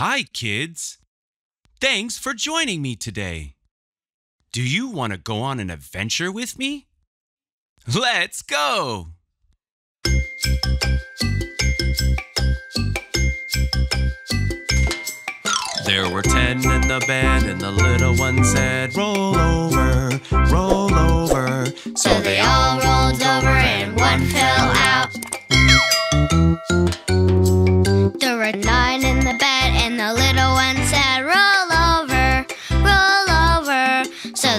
Hi, kids! Thanks for joining me today. Do you want to go on an adventure with me? Let's go! There were 10 in the bed, and the little one said, "Roll over, roll over." So they all rolled over, and one fell out. There were 9 in the bed, and the little one said, "Roll over, roll over." So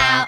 out.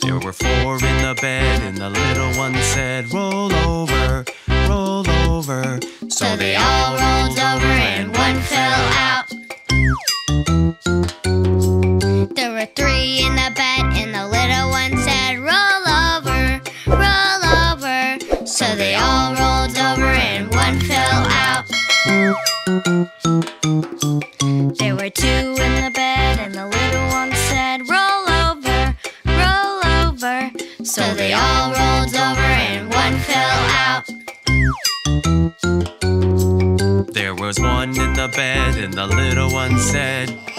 There were 4 in the bed, and the little one said, "Roll over, roll over." So they all rolled over, and one fell out. There were 3 in the bed, and the little one said, "Roll over, roll over." So they all rolled over, and one fell out. There were 2 in the bed, and the little one said, "Roll over, roll over." So they all rolled over, and one fell out. There was 1 in the bed, and the little one said,